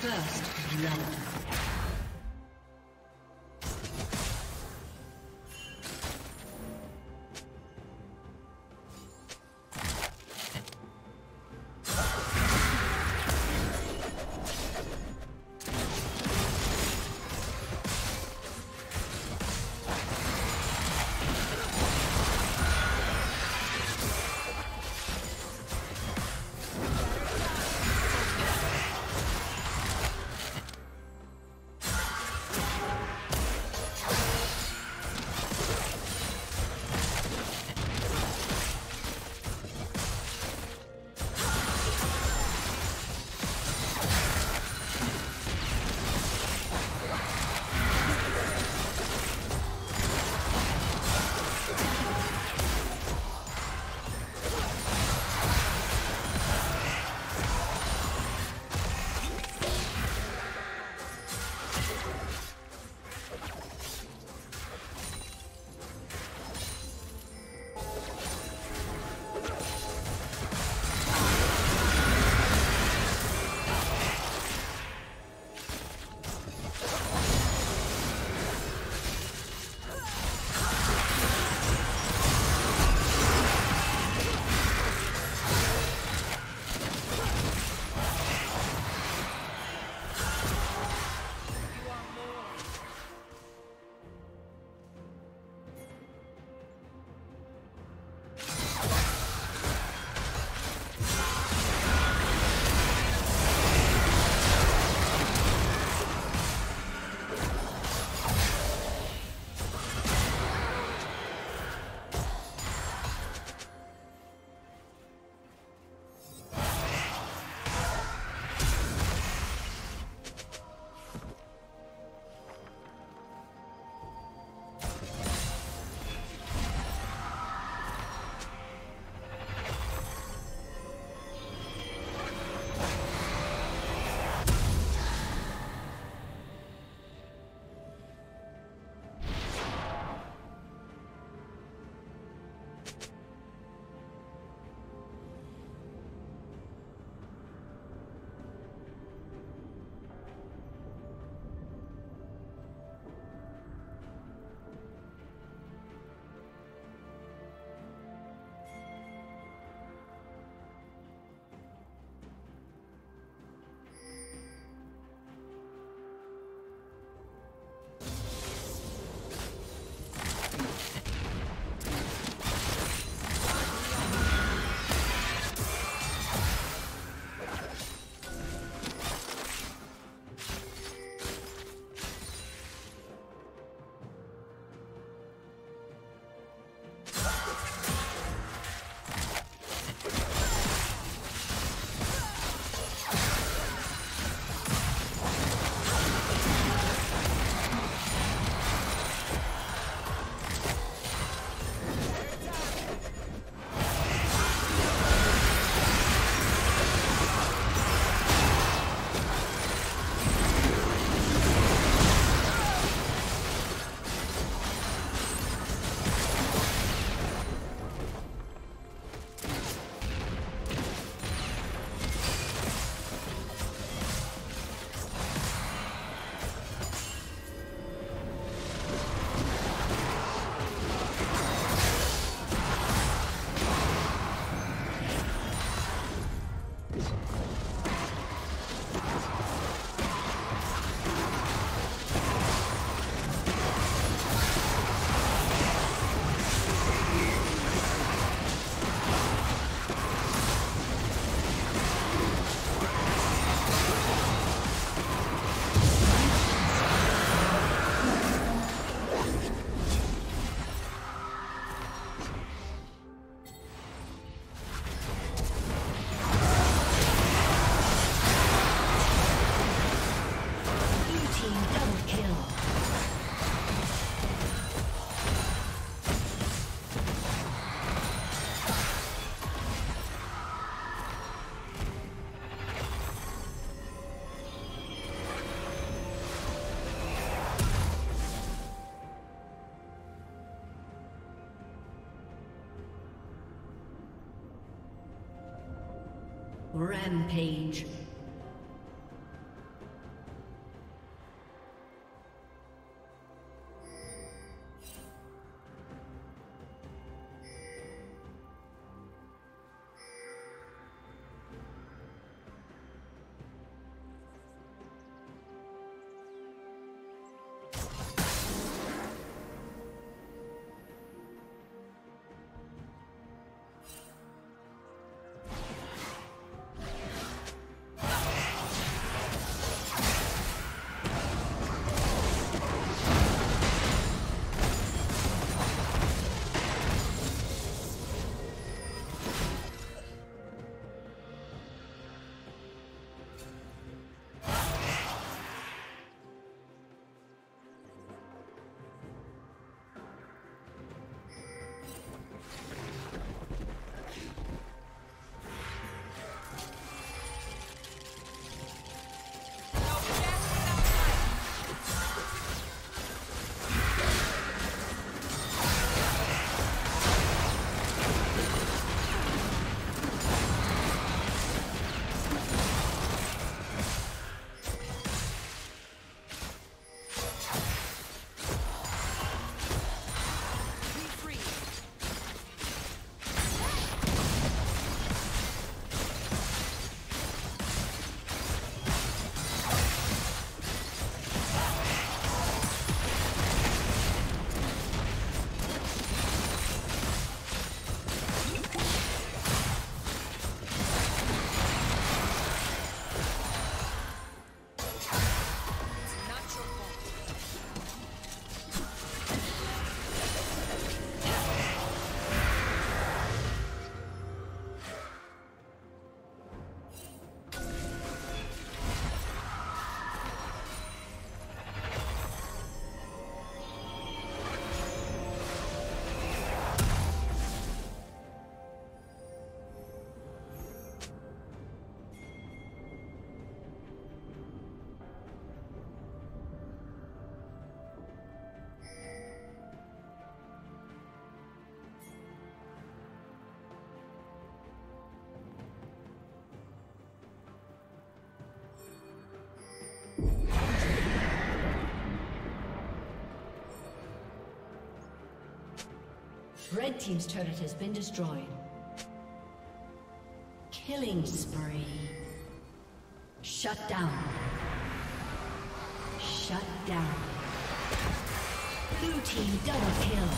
First blood. Rampage. Red team's turret has been destroyed. Killing spree. Shut down. Shut down. Blue team double kill.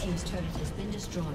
Team's turret has been destroyed.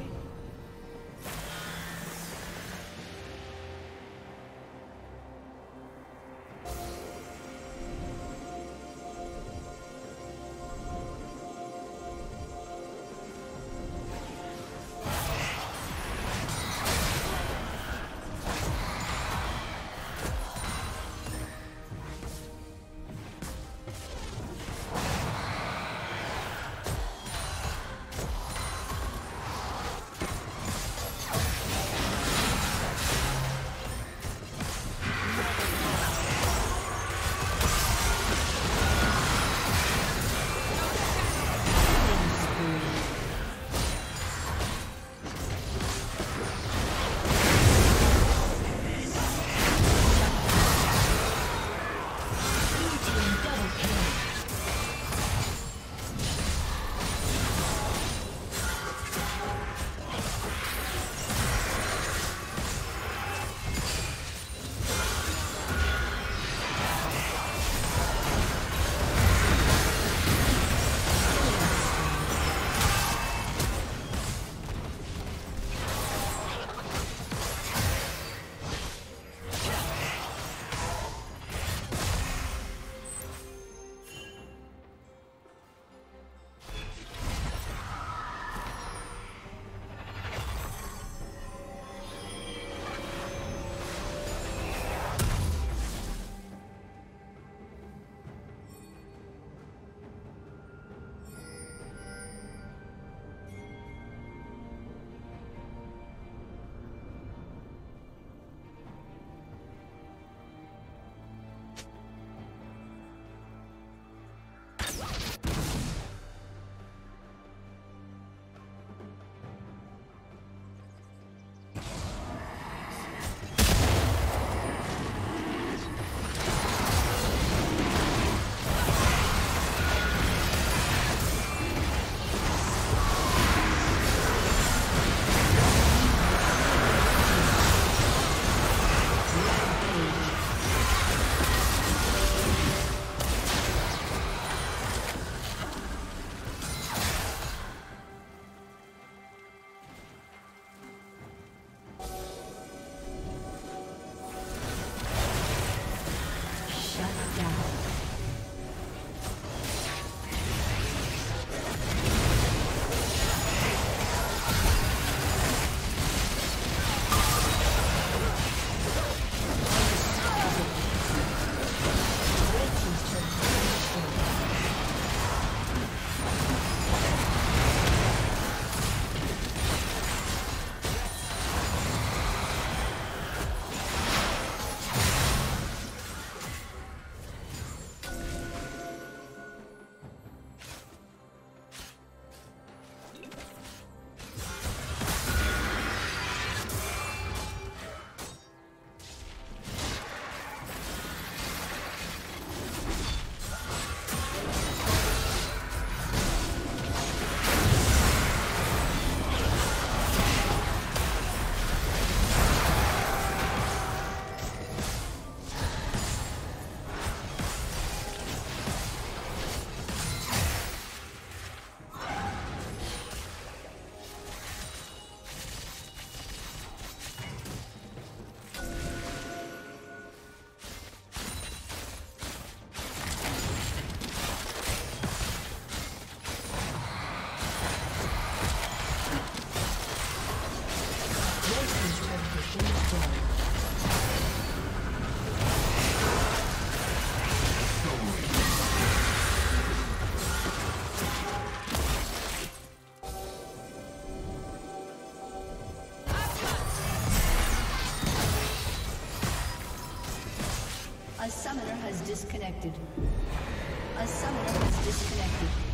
A summoner has disconnected.